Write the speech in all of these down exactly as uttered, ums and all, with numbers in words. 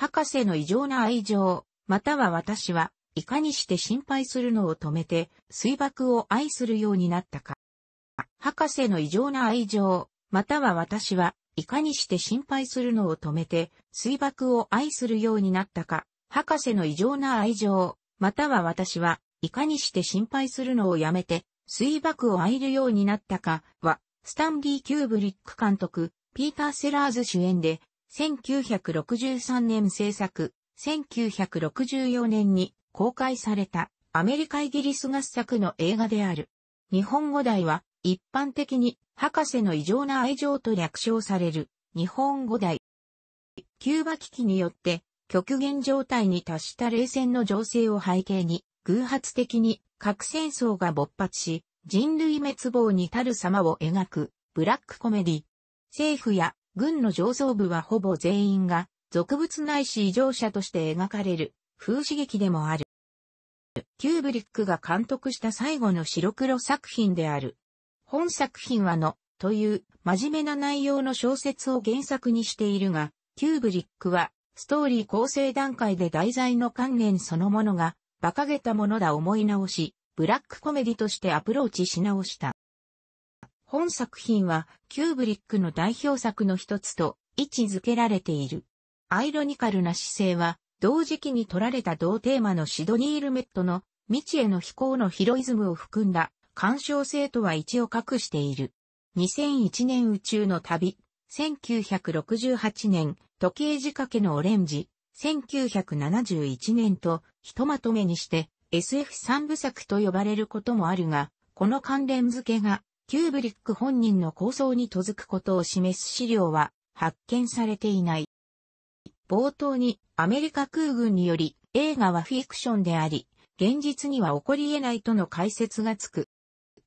博士の異常な愛情、または私はいかにして心配するのを止めて水爆を愛するようになったか。博士の異常な愛情、または私はいかにして心配するのを止めて水爆を愛するようになったか。博士の異常な愛情、または私はいかにして心配するのをやめて水爆を愛るようになったかは、スタンリー・キューブリック監督、ピーター・セラーズ主演で、せんきゅうひゃくろくじゅうさんねん制作、せんきゅうひゃくろくじゅうよねんに公開されたアメリカ・イギリス合作の映画である。日本語題は一般的に博士の異常な愛情と略称される日本語題。キューバ危機によって極限状態に達した冷戦の情勢を背景に、偶発的に核戦争が勃発し、人類滅亡に至る様を描くブラックコメディ。政府や軍の上層部はほぼ全員が俗物ないし異常者として描かれる風刺劇でもある。キューブリックが監督した最後の白黒作品である。本作品はのという真面目な内容の小説を原作にしているが、キューブリックはストーリー構成段階で題材の観念そのものが馬鹿げたものだ思い直し、ブラックコメディとしてアプローチし直した。本作品はキューブリックの代表作の一つと位置づけられている。アイロニカルな姿勢は同時期に撮られた同テーマのシドニー・ルメットの未知への飛行のヒロイズムを含んだ鑑賞性とは位置を画している。にせんいちねん宇宙の旅、せんきゅうひゃくろくじゅうはちねん時計仕掛けのオレンジ、せんきゅうひゃくななじゅういちねんとひとまとめにして エスエフ 三部作と呼ばれることもあるが、この関連付けがキューブリック本人の構想に付くことを示す資料は発見されていない。冒頭にアメリカ空軍により映画はフィクションであり、現実には起こり得ないとの解説がつく。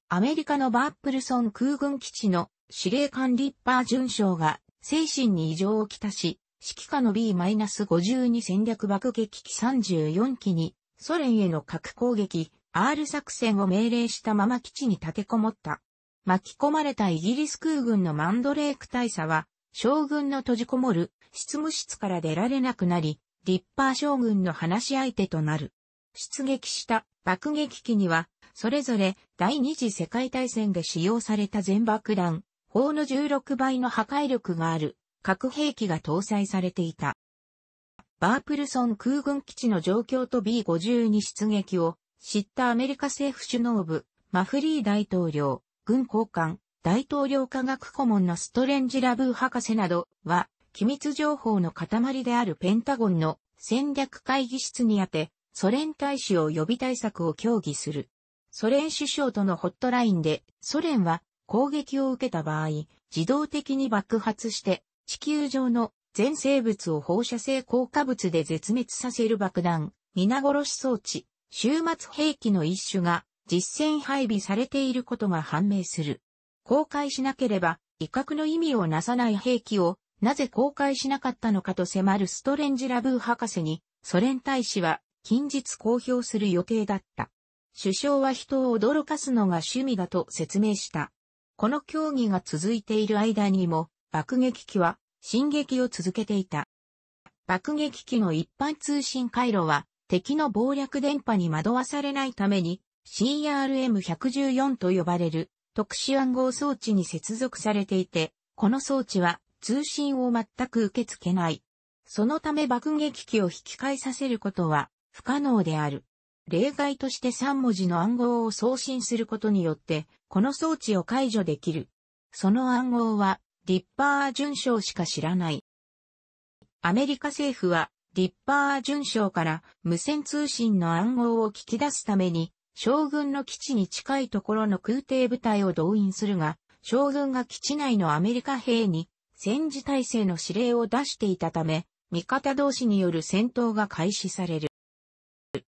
アメリカのバープルソン空軍基地の司令官リッパー准将が精神に異常をきたし、指揮下の ビーごじゅうに 戦略爆撃機さんじゅうよんきにソ連への核攻撃 アール 作戦を命令したまま基地に立てこもった。巻き込まれたイギリス空軍のマンドレーク大佐は将軍の閉じこもる執務室から出られなくなり、リッパー将軍の話し相手となる。出撃した爆撃機には、それぞれ第二次世界大戦で使用された全爆弾、砲のじゅうろくばいの破壊力がある核兵器が搭載されていた。バープルソン空軍基地の状況と ビーごじゅうに 出撃を知ったアメリカ政府首脳部、マフリー大統領、軍高官、大統領科学顧問のストレンジ・ラブー博士などは、機密情報の塊であるペンタゴンの戦略会議室にあて、ソ連大使を呼び対策を協議する。ソ連首相とのホットラインで、ソ連は攻撃を受けた場合、自動的に爆発して、地球上の全生物を放射性硬化物で絶滅させる爆弾、皆殺し装置、終末兵器の一種が、実戦配備されていることが判明する。公開しなければ威嚇の意味をなさない兵器をなぜ公開しなかったのかと迫るストレンジ・ラブー博士にソ連大使は近日公表する予定だった。首相は人を驚かすのが趣味だと説明した。この協議が続いている間にも爆撃機は進撃を続けていた。爆撃機の一般通信回路は敵の謀略電波に惑わされないためにシーアールエムいちいちよん と呼ばれる特殊暗号装置に接続されていて、この装置は通信を全く受け付けない。そのため爆撃機を引き返させることは不可能である。例外としてさんもじの暗号を送信することによって、この装置を解除できる。その暗号は、リッパー准将しか知らない。アメリカ政府は、リッパー准将から無線通信の暗号を聞き出すために、将軍の基地に近いところの空挺部隊を動員するが、将軍が基地内のアメリカ兵に戦時体制の指令を出していたため、味方同士による戦闘が開始される。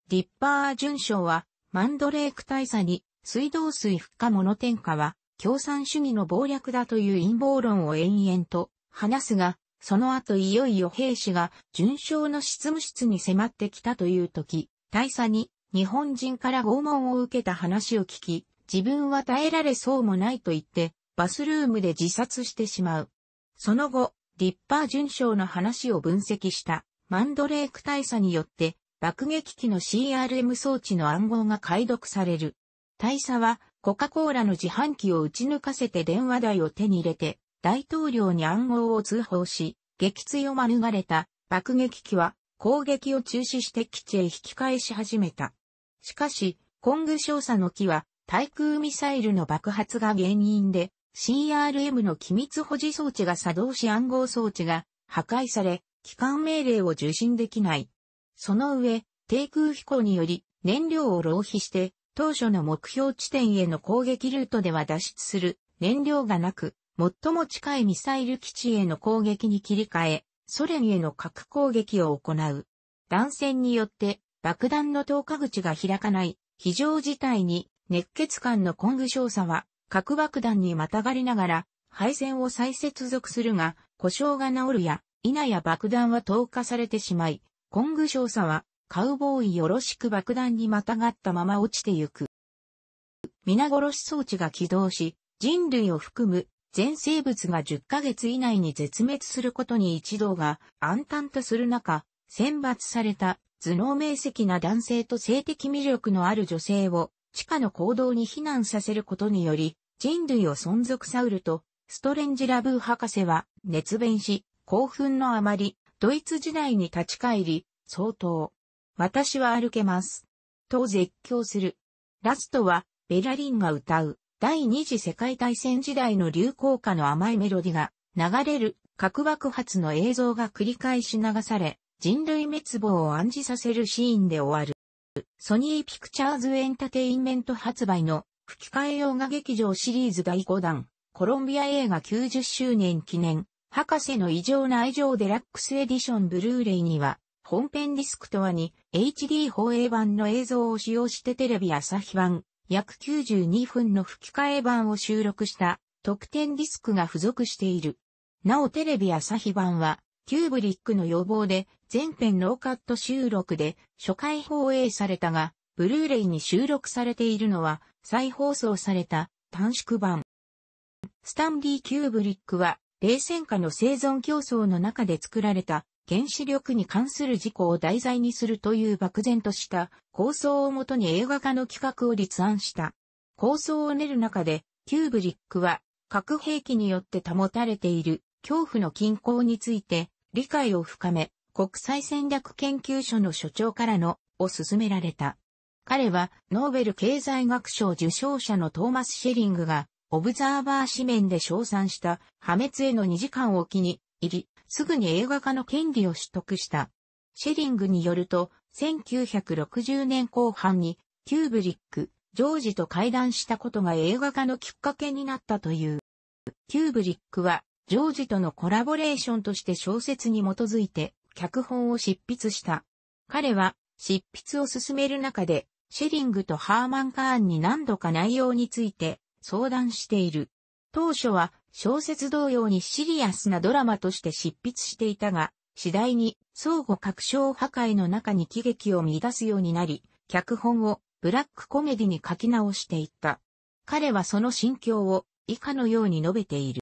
リッパー准将は、マンドレーク大佐に水道水不可モノ添加は共産主義の謀略だという陰謀論を延々と話すが、その後いよいよ兵士が准将の執務室に迫ってきたという時、大佐に、日本人から拷問を受けた話を聞き、自分は耐えられそうもないと言って、バスルームで自殺してしまう。その後、リッパー准将の話を分析したマンドレーク大佐によって爆撃機の シーアールエム 装置の暗号が解読される。大佐はコカ・コーラの自販機を打ち抜かせて電話台を手に入れて大統領に暗号を通報し、撃墜を免れた爆撃機は攻撃を中止して基地へ引き返し始めた。しかし、コング少佐の機は対空ミサイルの爆発が原因で シーアールエム の機密保持装置が作動し暗号装置が破壊され、帰還命令を受信できない。その上、低空飛行により燃料を浪費して当初の目標地点への攻撃ルートでは脱出する燃料がなく、最も近いミサイル基地への攻撃に切り替え、ソ連への核攻撃を行う。断線によって爆弾の投下口が開かない非常事態に熱血漢のコング少佐は核爆弾にまたがりながら配線を再接続するが故障が治るや否や爆弾は投下されてしまい、コング少佐はカウボーイよろしく爆弾にまたがったまま落ちてゆく。皆殺し装置が起動し、人類を含む全生物がじゅっかげつ以内に絶滅することに一同が暗淡とする中、選抜された頭脳明晰な男性と性的魅力のある女性を地下の坑道に避難させることにより、人類を存続サウルとストレンジラブー博士は熱弁し、興奮のあまりドイツ時代に立ち返り、相当。私は歩けます。と絶叫する。ラストはベラリンが歌う。第二次世界大戦時代の流行歌の甘いメロディが流れる核爆発の映像が繰り返し流され人類滅亡を暗示させるシーンで終わる。ソニーピクチャーズエンタテインメント発売の吹き替え洋画劇場シリーズだいごだんコロンビア映画きゅうじゅっしゅうねん記念博士の異常な愛情デラックスエディションブルーレイには本編ディスクとはに エイチディー 放映版の映像を使用してテレビ朝日版約きゅうじゅうにふんの吹き替え版を収録した特典ディスクが付属している。なおテレビ朝日版はキューブリックの要望で全編ノーカット収録で初回放映されたが、ブルーレイに収録されているのは再放送された短縮版。スタンリー・キューブリックは冷戦下の生存競争の中で作られた原子力に関する事故を題材にするという漠然とした構想をもとに映画化の企画を立案した。構想を練る中で、キューブリックは核兵器によって保たれている恐怖の均衡について理解を深め、国際戦略研究所の所長からのを勧められた。彼はノーベル経済学賞受賞者のトーマス・シェリングがオブザーバー紙面で称賛した破滅へのにじかんを機に入り、すぐに映画化の権利を取得した。シェリングによると、せんきゅうひゃくろくじゅうねんこう半に、キューブリック、ジョージと会談したことが映画化のきっかけになったという。キューブリックは、ジョージとのコラボレーションとして小説に基づいて、脚本を執筆した。彼は、執筆を進める中で、シェリングとハーマン・カーンに何度か内容について相談している。当初は、小説同様にシリアスなドラマとして執筆していたが、次第に相互確証破壊の中に喜劇を見出すようになり、脚本をブラックコメディに書き直していった。彼はその心境を以下のように述べている。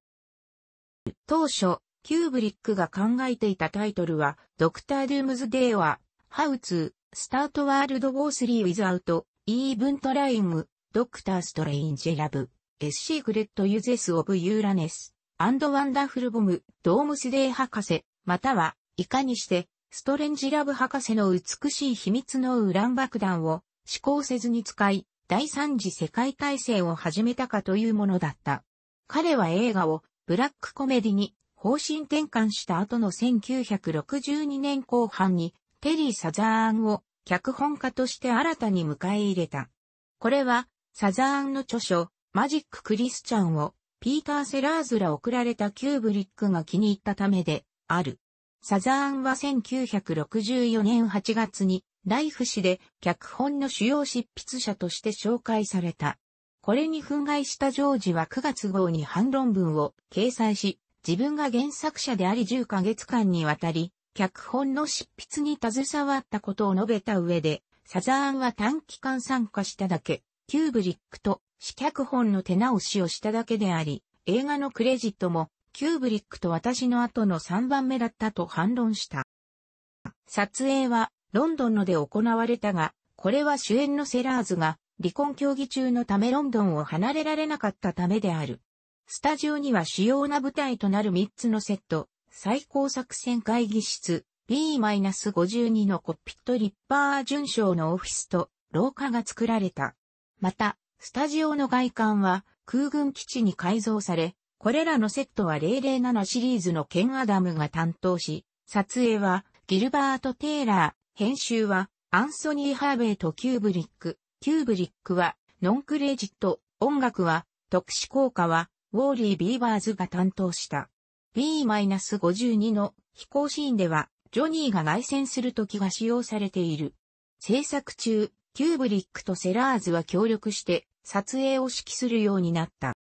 当初、キューブリックが考えていたタイトルは、ドクター・ドゥームズ・デイは、How to Start World War スリー Without Even Trying Doctor Strange Love A Secret Uses of Uranus and Wonderful Bomb ドームスデイ博士、またはいかにしてストレンジラブ博士の美しい秘密のウラン爆弾を思考せずに使い、第三次世界大戦を始めたかというものだった。彼は映画をブラックコメディに方針転換した後のせんきゅうひゃくろくじゅうにねんこう半にテリー・サザーンを脚本家として新たに迎え入れた。これはサザーンの著書マジック・クリスチャンをピーター・セラーズら送られたキューブリックが気に入ったためである。サザーンはせんきゅうひゃくろくじゅうよねんはちがつにライフ誌で脚本の主要執筆者として紹介された。これに憤慨したジョージはくがつごうに反論文を掲載し、自分が原作者でありじゅっかげつかんにわたり脚本の執筆に携わったことを述べた上で、サザーンは短期間参加しただけ、キューブリックと詩脚本の手直しをしただけであり、映画のクレジットも、キューブリックと私の後のさんばんめだったと反論した。撮影はロンドンので行われたが、これは主演のセラーズが離婚協議中のためロンドンを離れられなかったためである。スタジオには主要な舞台となるみっつのセット、最高作戦会議室、ビーごじゅうに のコッピットリッパー准将のオフィスと廊下が作られた。また、スタジオの外観は空軍基地に改造され、これらのセットはゼロゼロななシリーズのケン・アダムが担当し、撮影はギルバート・テイラー、編集はアンソニー・ハーベイとキューブリック、キューブリックはノンクレジット、音楽は特殊効果はウォーリー・ビーバーズが担当した。ビーごじゅうに の飛行シーンではジョニーが凱旋する時が使用されている。制作中、キューブリックとセラーズは協力して撮影を指揮するようになった。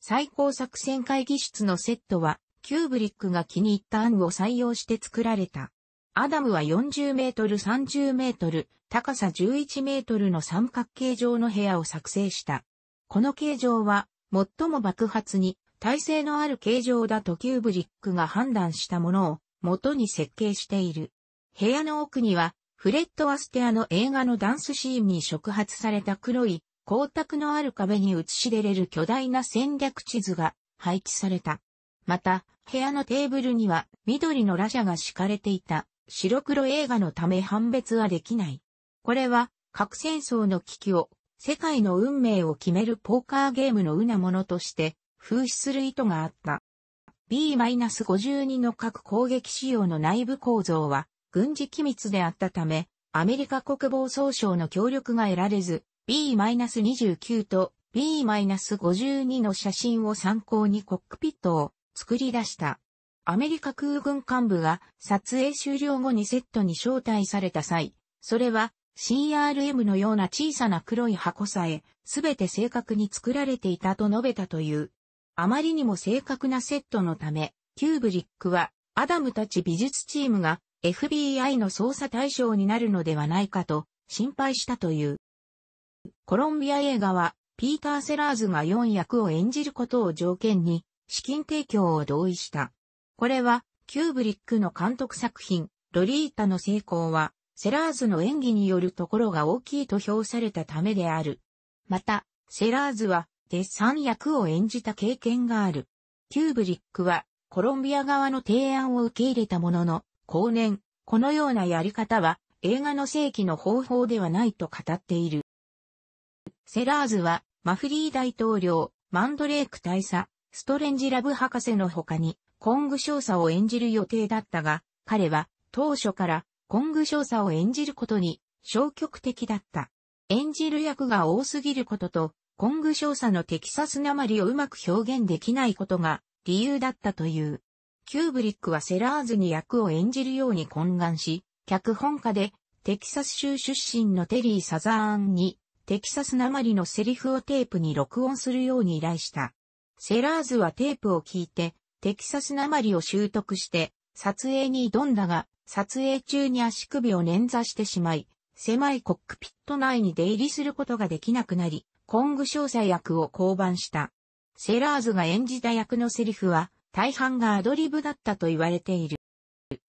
最高作戦会議室のセットはキューブリックが気に入った案を採用して作られた。アダムはよんじゅうメートル、さんじゅうメートル、高さじゅういちメートルの三角形状の部屋を作成した。この形状は最も爆発に耐性のある形状だとキューブリックが判断したものを元に設計している。部屋の奥にはフレッド・アステアの映画のダンスシーンに触発された黒い光沢のある壁に映し出れる巨大な戦略地図が配置された。また、部屋のテーブルには緑のラジャが敷かれていた。白黒映画のため判別はできない。これは核戦争の危機を世界の運命を決めるポーカーゲームのうなものとして風刺する意図があった。ビーごじゅうに の核攻撃仕様の内部構造は軍事機密であったため、アメリカ国防総省の協力が得られず、ビーにじゅうきゅう と ビーごじゅうに の写真を参考にコックピットを作り出した。アメリカ空軍幹部が撮影終了後にセットに招待された際、それは シーアールエム のような小さな黒い箱さえ、すべて正確に作られていたと述べたという。あまりにも正確なセットのため、キューブリックは、アダムたち美術チームが エフビーアイ の捜査対象になるのではないかと心配したという。コロンビア映画は、ピーター・セラーズがよんやくを演じることを条件に、資金提供を同意した。これは、キューブリックの監督作品、ロリータの成功は、セラーズの演技によるところが大きいと評されたためである。また、セラーズは、デスさん役を演じた経験がある。キューブリックは、コロンビア側の提案を受け入れたものの、後年、このようなやり方は、映画の正規の方法ではないと語っている。セラーズは、マフリー大統領、マンドレーク大佐、ストレンジラブ博士の他に、コング少佐を演じる予定だったが、彼は当初からコング少佐を演じることに消極的だった。演じる役が多すぎることと、コング少佐のテキサスなまりをうまく表現できないことが理由だったという。キューブリックはセラーズに役を演じるように懇願し、脚本家でテキサス州出身のテリー・サザーンにテキサスなまりのセリフをテープに録音するように依頼した。セラーズはテープを聞いて、テキサスなまりを習得して撮影に挑んだが、撮影中に足首を捻挫してしまい、狭いコックピット内に出入りすることができなくなり、コング少佐役を降板した。セラーズが演じた役のセリフは大半がアドリブだったと言われている。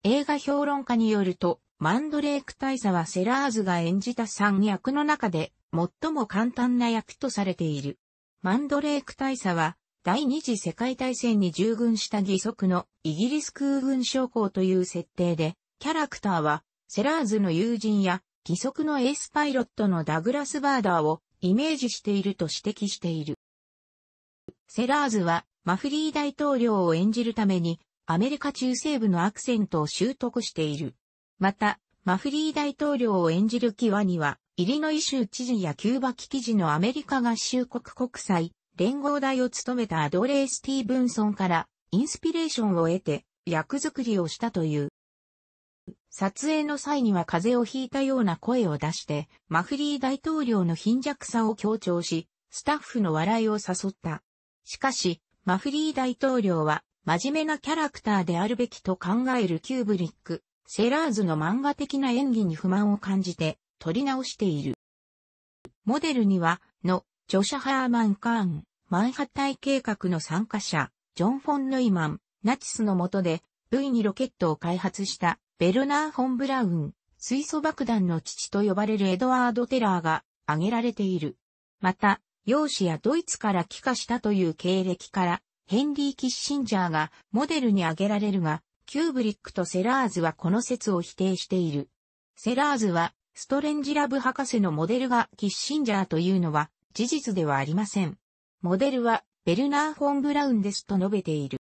映画評論家によると、マンドレーク大佐はセラーズが演じたさん役の中で最も簡単な役とされている。マンドレーク大佐は、第二次世界大戦に従軍した義足のイギリス空軍将校という設定で、キャラクターはセラーズの友人や義足のエースパイロットのダグラス・バーダーをイメージしていると指摘している。セラーズはマフリー大統領を演じるためにアメリカ中西部のアクセントを習得している。また、マフリー大統領を演じる際には、イリノイ州知事やキューバ危機時のアメリカ合衆国国際、連合代を務めたアドレー・スティーブンソンからインスピレーションを得て役作りをしたという。撮影の際には風邪をひいたような声を出してマフリー大統領の貧弱さを強調し、スタッフの笑いを誘った。しかし、マフリー大統領は真面目なキャラクターであるべきと考えるキューブリック、セラーズの漫画的な演技に不満を感じて撮り直している。モデルには、の、ジョシュ・ハーマン・カーン、マンハッタイ計画の参加者、ジョン・フォン・ヌイマン、ナチスの下で ブイツー ロケットを開発したベルナー・フォン・ブラウン、水素爆弾の父と呼ばれるエドワード・テラーが挙げられている。また、養子やドイツから帰化したという経歴から、ヘンリー・キッシンジャーがモデルに挙げられるが、キューブリックとセラーズはこの説を否定している。セラーズは、ストレンジラブ博士のモデルがキッシンジャーというのは事実ではありません。モデルはベルナー・フォン・ブラウンですと述べている。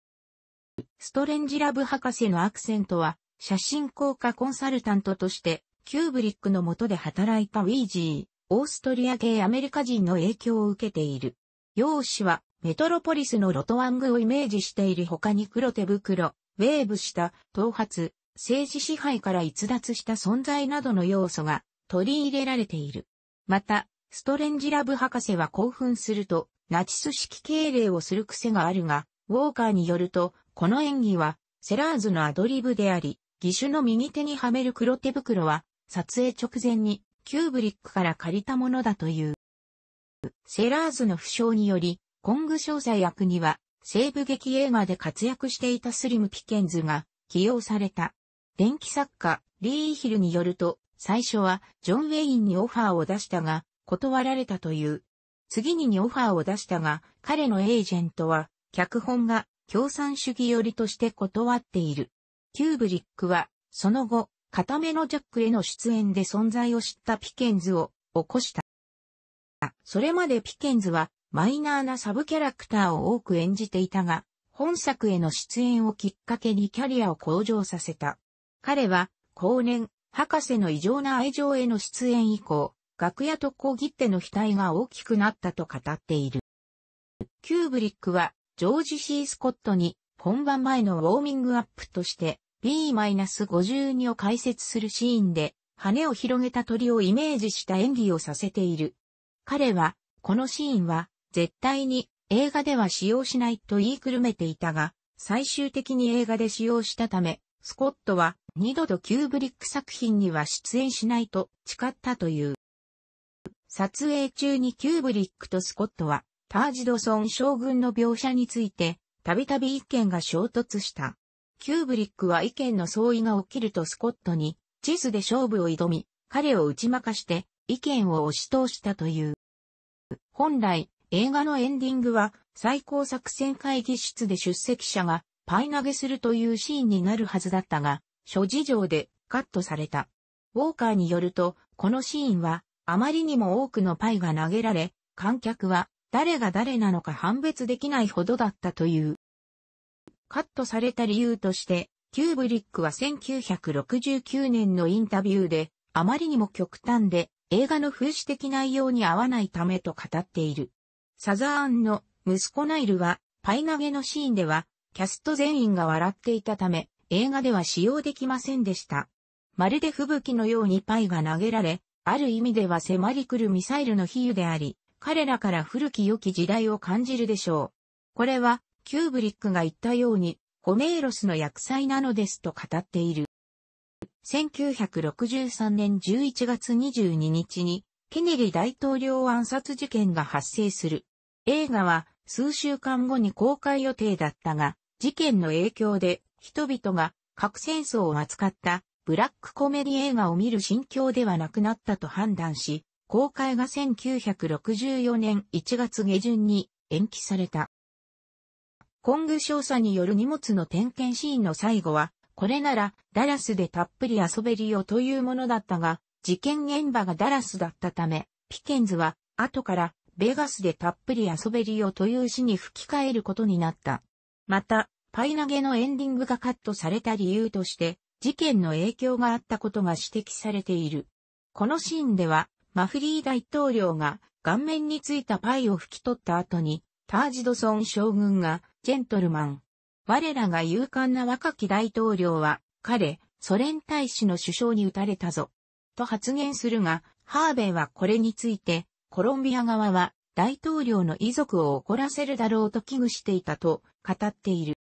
ストレンジラブ博士のアクセントは、写真効果コンサルタントとして、キューブリックの下で働いたウィージー、オーストリア系アメリカ人の影響を受けている。容姿は、メトロポリスのロトワングをイメージしている他に黒手袋、ウェーブした、頭髪、政治支配から逸脱した存在などの要素が取り入れられている。また、ストレンジラブ博士は興奮すると、ナチス式敬礼をする癖があるが、ウォーカーによると、この演技は、セラーズのアドリブであり、義手の右手にはめる黒手袋は、撮影直前に、キューブリックから借りたものだという。セラーズの負傷により、コング少佐役には、西部劇映画で活躍していたスリム・ピケンズが起用された。伝記作家、リー・ヒルによると、最初はジョン・ウェインにオファーを出したが、断られたという。次ににオファーを出したが、彼のエージェントは、脚本が共産主義寄りとして断っている。キューブリックは、その後、固めのジャックへの出演で存在を知ったピケンズを起こした。それまでピケンズは、マイナーなサブキャラクターを多く演じていたが、本作への出演をきっかけにキャリアを向上させた。彼は、後年、博士の異常な愛情への出演以降、楽屋と小切手の額が大きくなったと語っている。キューブリックは、ジョージ・シー・スコットに、本番前のウォーミングアップとして、ビーごじゅうに を解説するシーンで、羽を広げた鳥をイメージした演技をさせている。彼は、このシーンは、絶対に映画では使用しないと言いくるめていたが、最終的に映画で使用したため、スコットは、二度とキューブリック作品には出演しないと誓ったという。撮影中にキューブリックとスコットは、タージドソン将軍の描写について、たびたび意見が衝突した。キューブリックは意見の相違が起きるとスコットに、地図で勝負を挑み、彼を打ち負かして、意見を押し通したという。本来、映画のエンディングは、最高作戦会議室で出席者が、パイ投げするというシーンになるはずだったが、諸事情でカットされた。ウォーカーによると、このシーンは、あまりにも多くのパイが投げられ、観客は誰が誰なのか判別できないほどだったという。カットされた理由として、キューブリックはせんきゅうひゃくろくじゅうきゅうねんのインタビューで、あまりにも極端で、映画の風刺的内容に合わないためと語っている。サザーンの息子ナイルは、パイ投げのシーンでは、キャスト全員が笑っていたため、映画では使用できませんでした。まるで吹雪のようにパイが投げられ、ある意味では迫り来るミサイルの比喩であり、彼らから古き良き時代を感じるでしょう。これは、キューブリックが言ったように、ホメーロスの厄災なのですと語っている。せんきゅうひゃくろくじゅうさんねんじゅういちがつにじゅうににちに、ケネディ大統領暗殺事件が発生する。映画は、数週間後に公開予定だったが、事件の影響で、人々が核戦争を扱ったブラックコメディ映画を見る心境ではなくなったと判断し、公開がせんきゅうひゃくろくじゅうよねんいちがつ下旬に延期された。コング少佐による荷物の点検シーンの最後は、これならダラスでたっぷり遊べるよというものだったが、事件現場がダラスだったため、ピケンズは後からベガスでたっぷり遊べるよという詩に吹き替えることになった。また、パイ投げのエンディングがカットされた理由として、事件の影響があったことが指摘されている。このシーンでは、マフリー大統領が顔面についたパイを拭き取った後に、タージドソン将軍が、ジェントルマン。我らが勇敢な若き大統領は、彼、ソ連大使の首相に撃たれたぞ。と発言するが、ハーベイはこれについて、コロンビア側は、大統領の遺族を怒らせるだろうと危惧していたと、語っている。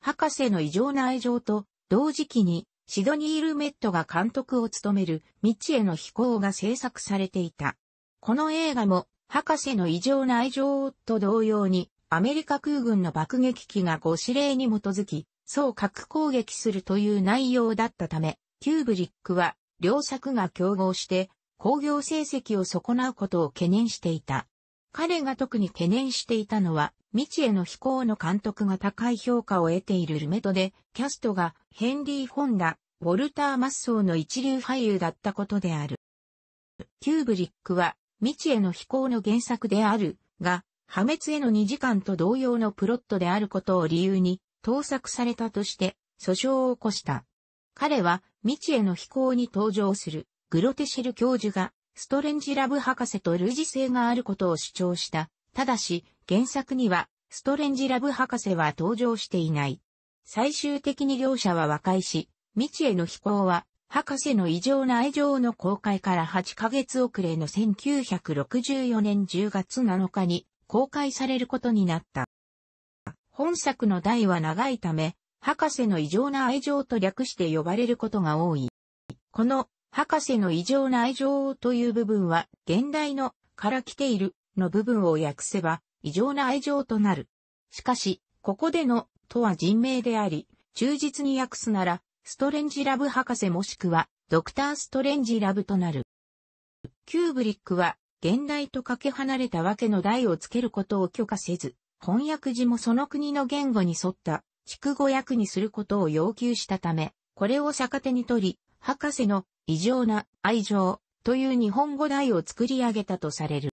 博士の異常な愛情と、同時期に、シドニー・ルメットが監督を務める未知への飛行が制作されていた。この映画も博士の異常な愛情と同様にアメリカ空軍の爆撃機がご指令に基づき、総核攻撃するという内容だったため、キューブリックは両作が競合して興行成績を損なうことを懸念していた。彼が特に懸念していたのは未知への飛行の監督が高い評価を得ているルメトで、キャストがヘンリー・フォンダ、ウォルター・マッソーの一流俳優だったことである。キューブリックは未知への飛行の原作であるが、破滅へのにじかんと同様のプロットであることを理由に盗作されたとして訴訟を起こした。彼は未知への飛行に登場するグロテシル教授がストレンジラブ博士と類似性があることを主張した。ただし原作にはストレンジラブ博士は登場していない。最終的に両者は和解し、未知への飛行は博士の異常な愛情の公開からはちかげつ遅れのせんきゅうひゃくろくじゅうよねんじゅうがつなのかに公開されることになった。本作の題は長いため、博士の異常な愛情と略して呼ばれることが多い。この博士の異常な愛情という部分は現代のから来ているの部分を訳せば異常な愛情となる。しかし、ここでのとは人名であり、忠実に訳すならストレンジラブ博士もしくはドクターストレンジラブとなる。キューブリックは現代とかけ離れたわけの題をつけることを許可せず、翻訳時もその国の言語に沿った逐語訳にすることを要求したため、これを逆手に取り、博士の異常な愛情という日本語題を作り上げたとされる。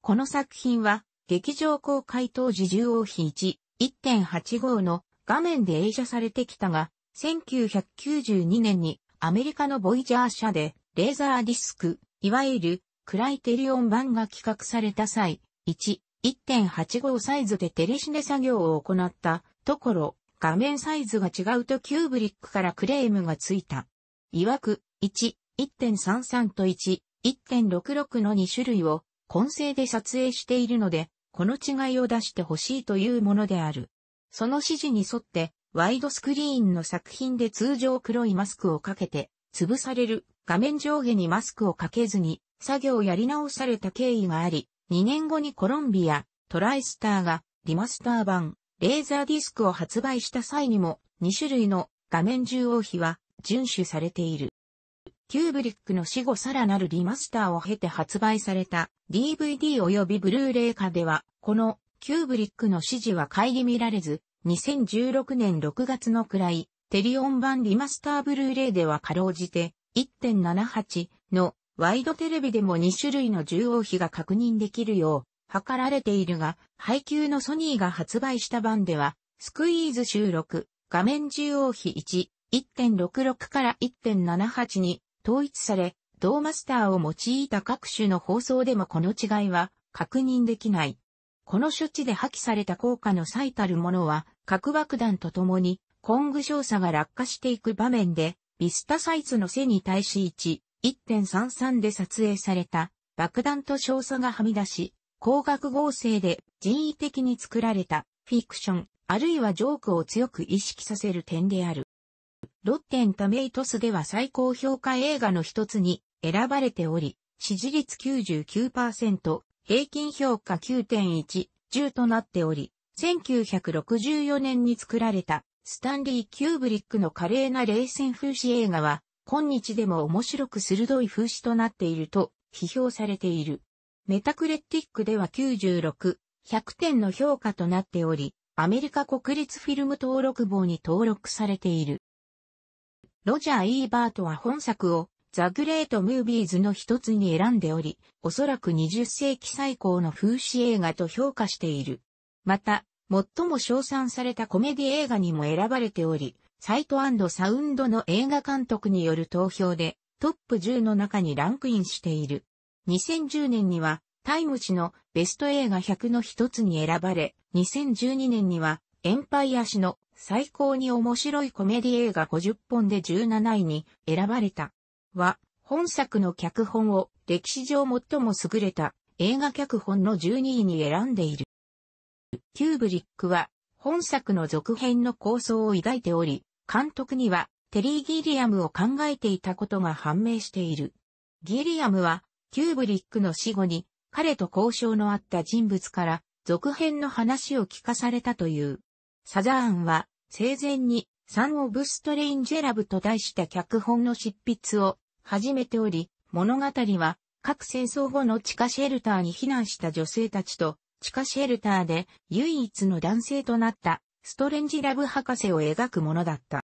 この作品は劇場公開当時縦横比 いち いってんはちご の画面で映写されてきたが、せんきゅうひゃくきゅうじゅうにねんにアメリカのボイジャー社でレーザーディスク、いわゆるクライテリオン版が企画された際、いち いってんはちご サイズでテレシネ作業を行ったところ、画面サイズが違うとキューブリックからクレームがついた。いわく、いち いってんさんさん と いち いってんろくろく のに種類を混成で撮影しているので、この違いを出してほしいというものである。その指示に沿って、ワイドスクリーンの作品で通常黒いマスクをかけて、潰される画面上下にマスクをかけずに、作業をやり直された経緯があり、にねんごにコロンビア、トライスターがリマスター版、レーザーディスクを発売した際にも、にしゅるいの画面中央比は遵守されている。キューブリックの死後さらなるリマスターを経て発売された ディーブイディー 及びブルーレイ化では、このキューブリックの指示は顧みられず、にせんじゅうろくねんろくがつの位、テリオン版リマスターブルーレイではかろうじて いってんななはち のワイドテレビでもにしゅるいの中央比が確認できるよう図られているが、配給のソニーが発売した版では、スクイーズ収録、画面中央比 いち いってんろくろく から いってんななはち に統一され、同マスターを用いた各種の放送でもこの違いは確認できない。この処置で破棄された効果の最たるものは、核爆弾とともに、コング少佐が落下していく場面で、ビスタサイズの背に対しいち いってんさんさん で撮影された爆弾と少佐がはみ出し、光学合成で人為的に作られたフィクション、あるいはジョークを強く意識させる点である。ロッテン・タメイトスでは最高評価映画の一つに選ばれており、支持率 きゅうじゅうきゅうパーセント、平均評価 きゅうてんいち じゅうとなっており、せんきゅうひゃくろくじゅうよねんに作られたスタンリー・キューブリックの華麗な冷戦風刺映画は、今日でも面白く鋭い風刺となっていると批評されている。メタクレティックではきゅうじゅうろく ひゃくてんの評価となっており、アメリカ国立フィルム登録簿に登録されている。ロジャー・イーバートは本作をザ・グレート・ムービーズの一つに選んでおり、おそらくにじゅっせいき最高の風刺映画と評価している。また、最も称賛されたコメディ映画にも選ばれており、サイト&サウンドの映画監督による投票でトップじゅうの中にランクインしている。にせんじゅうねんにはタイム誌のベスト映画ひゃくの一つに選ばれ、にせんじゅうにねんにはエンパイア誌の最高に面白いコメディ映画ごじゅっぽんでじゅうなないに選ばれた。は、本作の脚本を歴史上最も優れた映画脚本のじゅうにいに選んでいる。キューブリックは本作の続編の構想を抱いており、監督にはテリー・ギリアムを考えていたことが判明している。ギリアムはキューブリックの死後に彼と交渉のあった人物から続編の話を聞かされたという。サザーンは生前にサン・オブ・ストレインジェラブと題した脚本の執筆を始めており、物語は各戦争後の地下シェルターに避難した女性たちと、地下シェルターで唯一の男性となったストレンジラブ博士を描くものだった。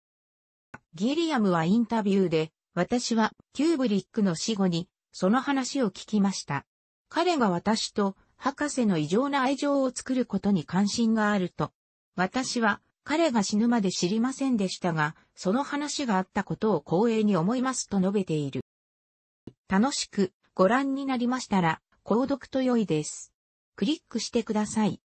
ギリアムはインタビューで、私はキューブリックの死後にその話を聞きました。彼が私と博士の異常な愛情を作ることに関心があると。私は彼が死ぬまで知りませんでしたが、その話があったことを光栄に思いますと述べている。楽しくご覧になりましたら、購読と良いです。クリックしてください。